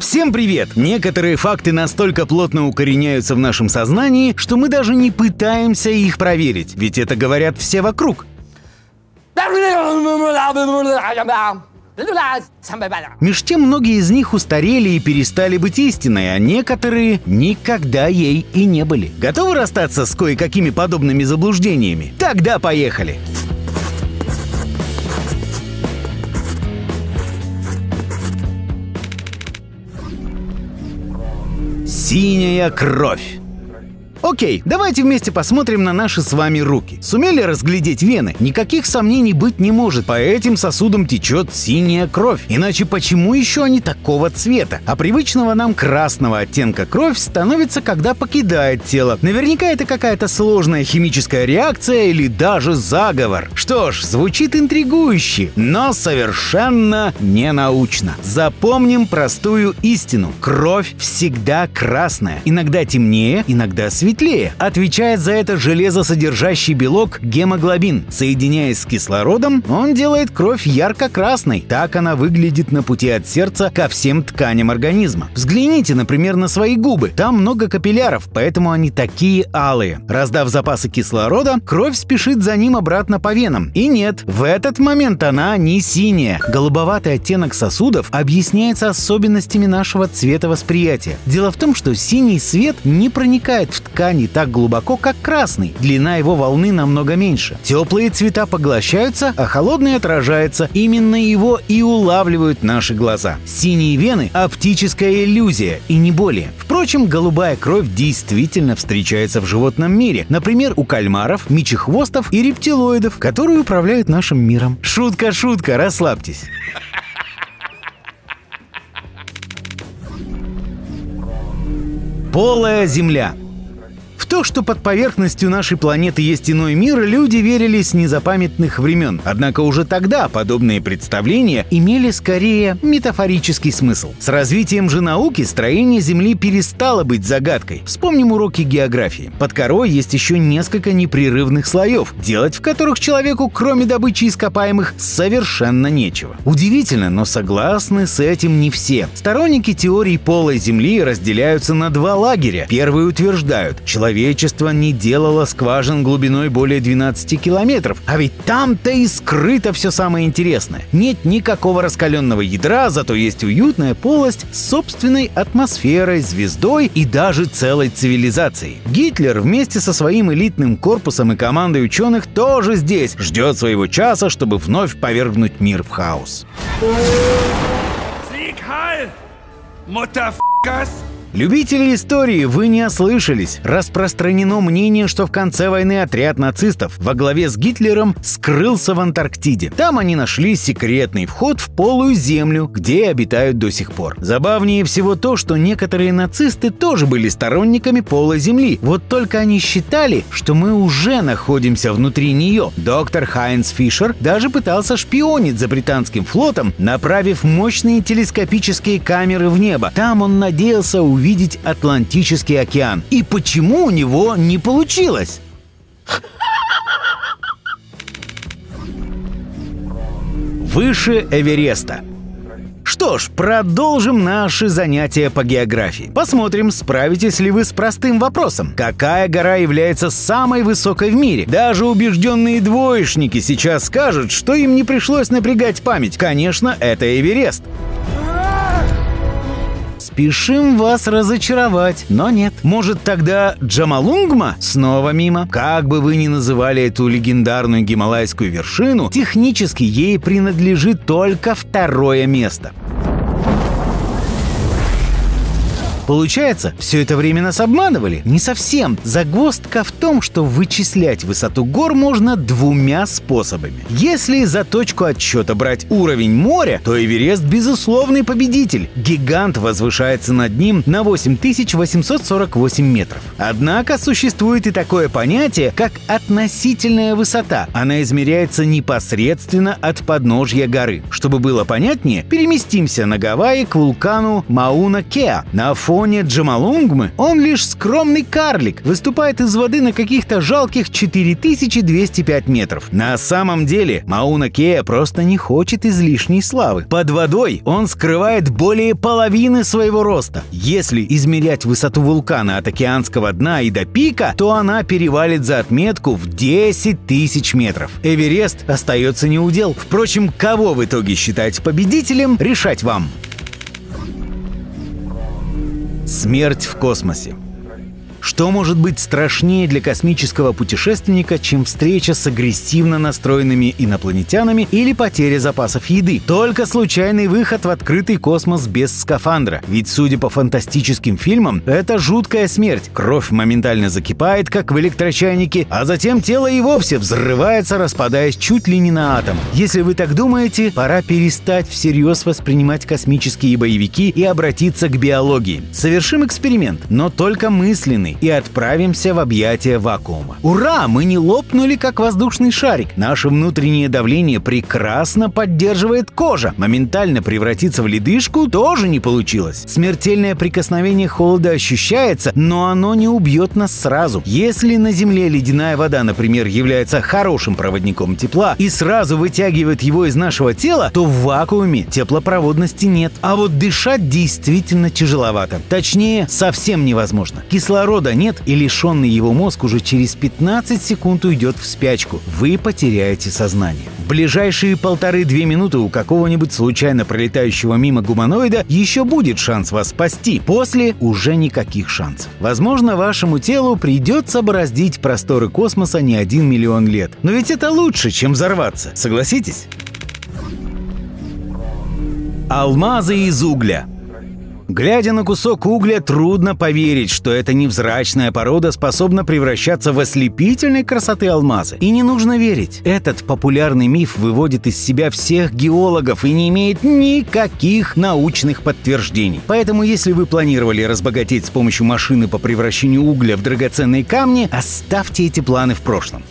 Всем привет! Некоторые факты настолько плотно укореняются в нашем сознании, что мы даже не пытаемся их проверить, ведь это говорят все вокруг. Меж тем многие из них устарели и перестали быть истиной, а некоторые никогда ей и не были. Готовы расстаться с кое-какими подобными заблуждениями? Тогда поехали! Синяя кровь. Окей, давайте вместе посмотрим на наши с вами руки. Сумели разглядеть вены? Никаких сомнений быть не может. По этим сосудам течет синяя кровь. Иначе почему еще они такого цвета? А привычного нам красного оттенка кровь становится, когда покидает тело. Наверняка это какая-то сложная химическая реакция или даже заговор. Что ж, звучит интригующе, но совершенно ненаучно. Запомним простую истину. Кровь всегда красная. Иногда темнее, иногда светлее. Отвечает за это железосодержащий белок гемоглобин. Соединяясь с кислородом, он делает кровь ярко-красной. Так она выглядит на пути от сердца ко всем тканям организма. Взгляните, например, на свои губы. Там много капилляров, поэтому они такие алые. Раздав запасы кислорода, кровь спешит за ним обратно по венам. И нет, в этот момент она не синяя. Голубоватый оттенок сосудов объясняется особенностями нашего цветовосприятия. Дело в том, что синий свет не проникает в ткань не так глубоко, как красный. Длина его волны намного меньше. Теплые цвета поглощаются, а холодные отражаются. Именно его и улавливают наши глаза. Синие вены – оптическая иллюзия, и не более. Впрочем, голубая кровь действительно встречается в животном мире. Например, у кальмаров, мечехвостов и рептилоидов, которые управляют нашим миром. Шутка-шутка, расслабьтесь. Полая земля. То, что под поверхностью нашей планеты есть иной мир, люди верили с незапамятных времен. Однако уже тогда подобные представления имели скорее метафорический смысл. С развитием же науки строение Земли перестало быть загадкой. Вспомним уроки географии. Под корой есть еще несколько непрерывных слоев, делать в которых человеку, кроме добычи ископаемых, совершенно нечего. Удивительно, но согласны с этим не все. Сторонники теории полой Земли разделяются на два лагеря. Первые утверждают, человечество не делало скважин глубиной более 12 километров, а ведь там-то и скрыто все самое интересное. Нет никакого раскаленного ядра, зато есть уютная полость с собственной атмосферой, звездой и даже целой цивилизацией. Гитлер вместе со своим элитным корпусом и командой ученых тоже здесь, ждет своего часа, чтобы вновь повергнуть мир в хаос. Любители истории, вы не ослышались. Распространено мнение, что в конце войны отряд нацистов во главе с Гитлером скрылся в Антарктиде. Там они нашли секретный вход в полую землю, где обитают до сих пор. Забавнее всего то, что некоторые нацисты тоже были сторонниками полой земли. Вот только они считали, что мы уже находимся внутри нее. Доктор Хайнц Фишер даже пытался шпионить за британским флотом, направив мощные телескопические камеры в небо. Там он надеялся увидеть Атлантический океан. И почему у него не получилось? Выше Эвереста. Что ж, продолжим наши занятия по географии. Посмотрим, справитесь ли вы с простым вопросом. Какая гора является самой высокой в мире? Даже убежденные двоечники сейчас скажут, что им не пришлось напрягать память. Конечно, это Эверест. Спешим вас разочаровать, но нет. Может, тогда Джамалунгма? Снова мимо. Как бы вы ни называли эту легендарную гималайскую вершину, технически ей принадлежит только второе место. Получается, все это время нас обманывали? Не совсем. Загвоздка в том, что вычислять высоту гор можно двумя способами. Если за точку отсчета брать уровень моря, то Эверест безусловный победитель. Гигант возвышается над ним на 8848 метров. Однако существует и такое понятие, как относительная высота. Она измеряется непосредственно от подножья горы. Чтобы было понятнее, переместимся на Гавайи к вулкану Мауна-Кеа. На фоне фоне Джамалунгмы он лишь скромный карлик, выступает из воды на каких-то жалких 4205 метров. На самом деле Мауна-Кеа просто не хочет излишней славы. Под водой он скрывает более половины своего роста. Если измерять высоту вулкана от океанского дна и до пика, то она перевалит за отметку в 10 тысяч метров. Эверест остается неудел. Впрочем, кого в итоге считать победителем, решать вам. Смерть в космосе. Что может быть страшнее для космического путешественника, чем встреча с агрессивно настроенными инопланетянами или потеря запасов еды? Только случайный выход в открытый космос без скафандра. Ведь, судя по фантастическим фильмам, это жуткая смерть. Кровь моментально закипает, как в электрочайнике, а затем тело и вовсе взрывается, распадаясь чуть ли не на атом. Если вы так думаете, пора перестать всерьез воспринимать космические боевики и обратиться к биологии. Совершим эксперимент, но только мысленный. И отправимся в объятия вакуума. Ура! Мы не лопнули, как воздушный шарик. Наше внутреннее давление прекрасно поддерживает кожа. Моментально превратиться в ледышку тоже не получилось. Смертельное прикосновение холода ощущается, но оно не убьет нас сразу. Если на Земле ледяная вода, например, является хорошим проводником тепла и сразу вытягивает его из нашего тела, то в вакууме теплопроводности нет. А вот дышать действительно тяжеловато. Точнее, совсем невозможно. Кислорода нет, и лишенный его мозг уже через 15 секунд уйдет в спячку. Вы потеряете сознание. В ближайшие 1,5-2 минуты у какого-нибудь случайно пролетающего мимо гуманоида еще будет шанс вас спасти. После уже никаких шансов. Возможно, вашему телу придется бороздить просторы космоса не 1 миллион лет. Но ведь это лучше, чем взорваться. Согласитесь? Алмазы из угля. Глядя на кусок угля, трудно поверить, что эта невзрачная порода способна превращаться в ослепительной красоты алмазы. И не нужно верить. Этот популярный миф выводит из себя всех геологов и не имеет никаких научных подтверждений. Поэтому, если вы планировали разбогатеть с помощью машины по превращению угля в драгоценные камни, оставьте эти планы в прошлом.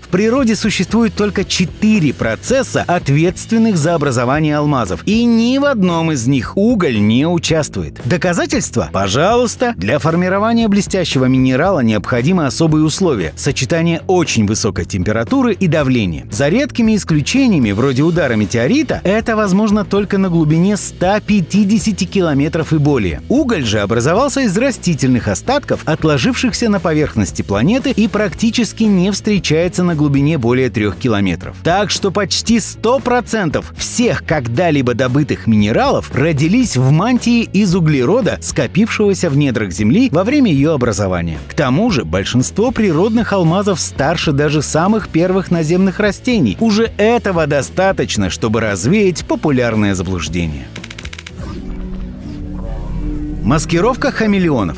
В природе существует только 4 процесса, ответственных за образование алмазов, и ни в одном из них уголь не участвует. Доказательства? Пожалуйста! Для формирования блестящего минерала необходимы особые условия – сочетание очень высокой температуры и давления. За редкими исключениями, вроде удара метеорита, это возможно только на глубине 150 километров и более. Уголь же образовался из растительных остатков, отложившихся на поверхности планеты, и практически не встречается на глубине более 3 километров. Так что почти 100% всех когда-либо добытых минералов родились в мантии из углерода, скопившегося в недрах Земли во время ее образования. К тому же большинство природных алмазов старше даже самых первых наземных растений. Уже этого достаточно, чтобы развеять популярное заблуждение. Маскировка хамелеонов.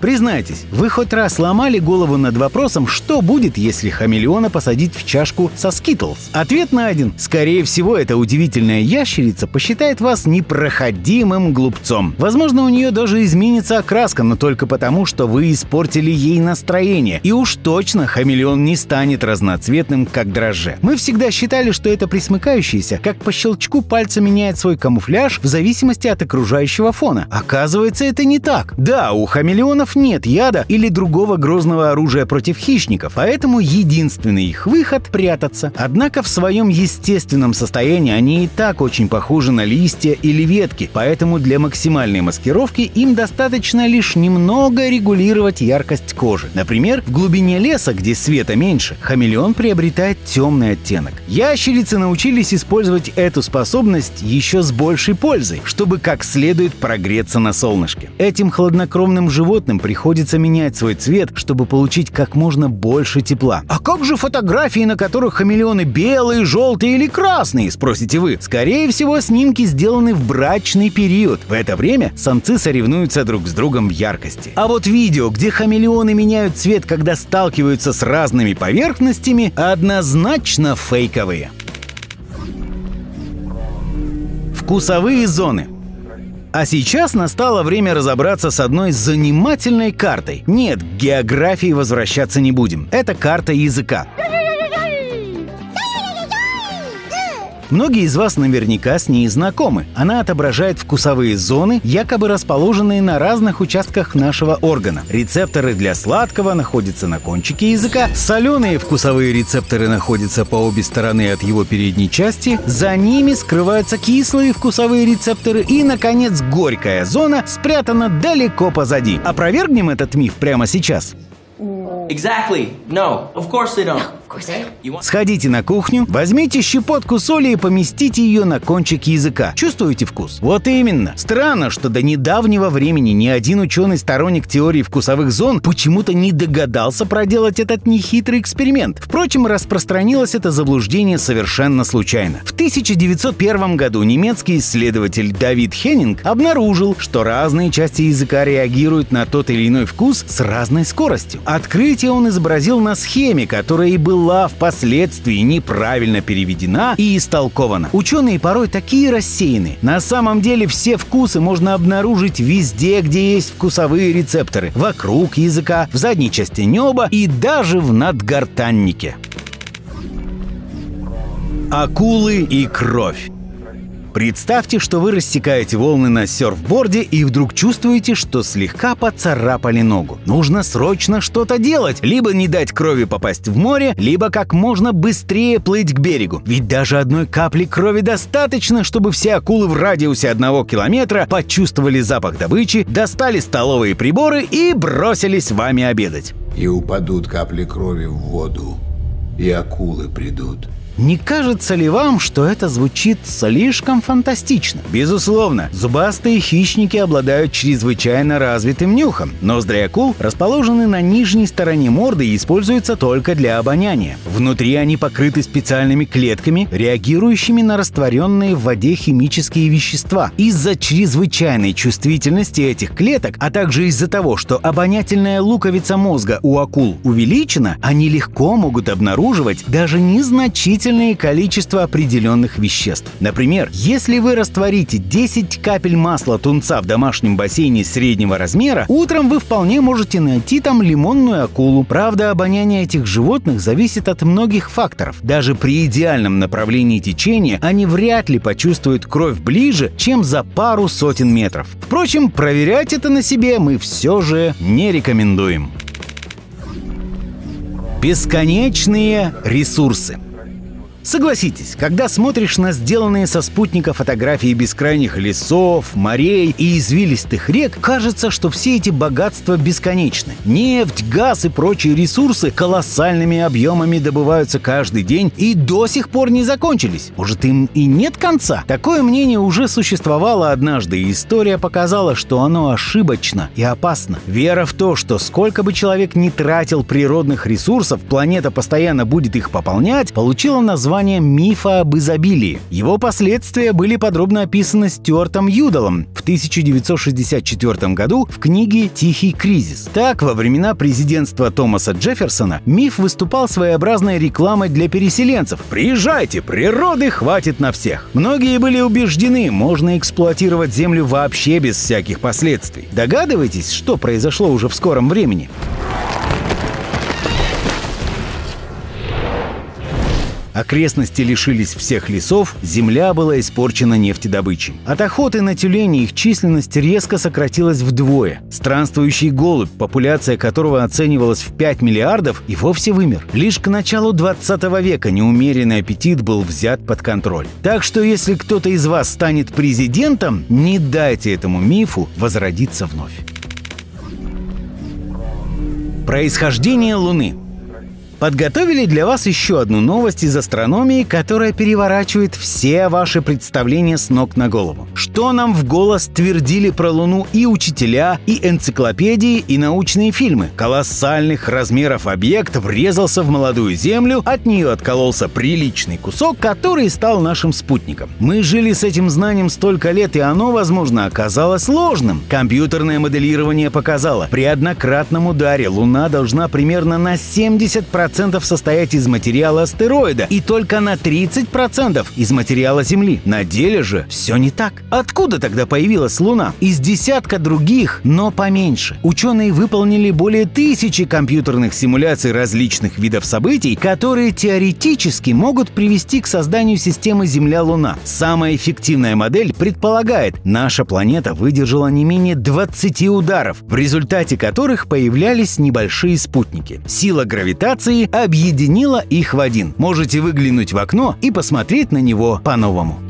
Признайтесь, вы хоть раз ломали голову над вопросом, что будет, если хамелеона посадить в чашку со Скитлс? Ответ найден. Скорее всего, эта удивительная ящерица посчитает вас непроходимым глупцом. Возможно, у нее даже изменится окраска, но только потому, что вы испортили ей настроение. И уж точно хамелеон не станет разноцветным, как дрожже. Мы всегда считали, что это присмыкающееся, как по щелчку пальца меняет свой камуфляж в зависимости от окружающего фона. Оказывается, это не так. Да, у хамелеонов нет яда или другого грозного оружия против хищников, поэтому единственный их выход – прятаться. Однако в своем естественном состоянии они и так очень похожи на листья или ветки, поэтому для максимальной маскировки им достаточно лишь немного регулировать яркость кожи. Например, в глубине леса, где света меньше, хамелеон приобретает темный оттенок. Ящерицы научились использовать эту способность еще с большей пользой, чтобы как следует прогреться на солнышке. Этим хладнокровным животным приходится менять свой цвет, чтобы получить как можно больше тепла. А как же фотографии, на которых хамелеоны белые, желтые или красные, спросите вы? Скорее всего, снимки сделаны в брачный период. В это время самцы соревнуются друг с другом в яркости. А вот видео, где хамелеоны меняют цвет, когда сталкиваются с разными поверхностями, однозначно фейковые. Вкусовые зоны. А сейчас настало время разобраться с одной занимательной картой. Нет, к географии возвращаться не будем. Это карта языка. Многие из вас наверняка с ней знакомы. Она отображает вкусовые зоны, якобы расположенные на разных участках нашего органа. Рецепторы для сладкого находятся на кончике языка, соленые вкусовые рецепторы находятся по обе стороны от его передней части, за ними скрываются кислые вкусовые рецепторы и, наконец, горькая зона спрятана далеко позади. Опровергнем этот миф прямо сейчас. Exactly. No. Of course they don't. Сходите на кухню, возьмите щепотку соли и поместите ее на кончик языка. Чувствуете вкус? Вот именно. Странно, что до недавнего времени ни один ученый-сторонник теории вкусовых зон почему-то не догадался проделать этот нехитрый эксперимент. Впрочем, распространилось это заблуждение совершенно случайно. В 1901 году немецкий исследователь Давид Хеннинг обнаружил, что разные части языка реагируют на тот или иной вкус с разной скоростью. Открытие он изобразил на схеме, которая и была впоследствии неправильно переведена и истолкована. Ученые порой такие рассеяны. На самом деле все вкусы можно обнаружить везде, где есть вкусовые рецепторы. Вокруг языка, в задней части неба и даже в надгортаннике. Акулы и кровь. Представьте, что вы рассекаете волны на серфборде и вдруг чувствуете, что слегка поцарапали ногу. Нужно срочно что-то делать, либо не дать крови попасть в море, либо как можно быстрее плыть к берегу. Ведь даже одной капли крови достаточно, чтобы все акулы в радиусе 1 километра почувствовали запах добычи, достали столовые приборы и бросились с вами обедать. И упадут капли крови в воду, и акулы придут. Не кажется ли вам, что это звучит слишком фантастично? Безусловно, зубастые хищники обладают чрезвычайно развитым нюхом. Ноздри акул расположены на нижней стороне морды и используются только для обоняния. Внутри они покрыты специальными клетками, реагирующими на растворенные в воде химические вещества. Из-за чрезвычайной чувствительности этих клеток, а также из-за того, что обонятельная луковица мозга у акул увеличена, они легко могут обнаруживать даже незначительные количество определенных веществ. Например, если вы растворите 10 капель масла тунца в домашнем бассейне среднего размера, утром вы вполне можете найти там лимонную акулу. Правда, обоняние этих животных зависит от многих факторов. Даже при идеальном направлении течения они вряд ли почувствуют кровь ближе, чем за пару сотен метров. Впрочем, проверять это на себе мы все же не рекомендуем. Бесконечные ресурсы. Согласитесь, когда смотришь на сделанные со спутника фотографии бескрайних лесов, морей и извилистых рек, кажется, что все эти богатства бесконечны. Нефть, газ и прочие ресурсы колоссальными объемами добываются каждый день и до сих пор не закончились. Может, им и нет конца? Такое мнение уже существовало однажды, и история показала, что оно ошибочно и опасно. Вера в то, что сколько бы человек ни тратил природных ресурсов, планета постоянно будет их пополнять, получила название «Мифа об изобилии». Его последствия были подробно описаны Стюартом Юдалом в 1964 году в книге «Тихий кризис». Так, во времена президентства Томаса Джефферсона миф выступал своеобразной рекламой для переселенцев. «Приезжайте, природы хватит на всех». Многие были убеждены, можно эксплуатировать землю вообще без всяких последствий. Догадываетесь, что произошло уже в скором времени? Окрестности лишились всех лесов, земля была испорчена нефтедобычей. От охоты на тюленей их численность резко сократилась вдвое. Странствующий голубь, популяция которого оценивалась в 5 миллиардов, и вовсе вымер. Лишь к началу 20 века неумеренный аппетит был взят под контроль. Так что если кто-то из вас станет президентом, не дайте этому мифу возродиться вновь. Происхождение Луны. Подготовили для вас еще одну новость из астрономии, которая переворачивает все ваши представления с ног на голову. Что нам в голос твердили про Луну и учителя, и энциклопедии, и научные фильмы? Колоссальных размеров объект врезался в молодую Землю, от нее откололся приличный кусок, который стал нашим спутником. Мы жили с этим знанием столько лет, и оно, возможно, оказалось ложным. Компьютерное моделирование показало, при однократном ударе Луна должна примерно на 70% 40% состоять из материала астероида и только на 30% из материала Земли. На деле же все не так. Откуда тогда появилась Луна? Из десятка других, но поменьше. Ученые выполнили более 1000 компьютерных симуляций различных видов событий, которые теоретически могут привести к созданию системы Земля-Луна. Самая эффективная модель предполагает, наша планета выдержала не менее 20 ударов, в результате которых появлялись небольшие спутники. Сила гравитации объединила их в один. Можете выглянуть в окно и посмотреть на него по-новому.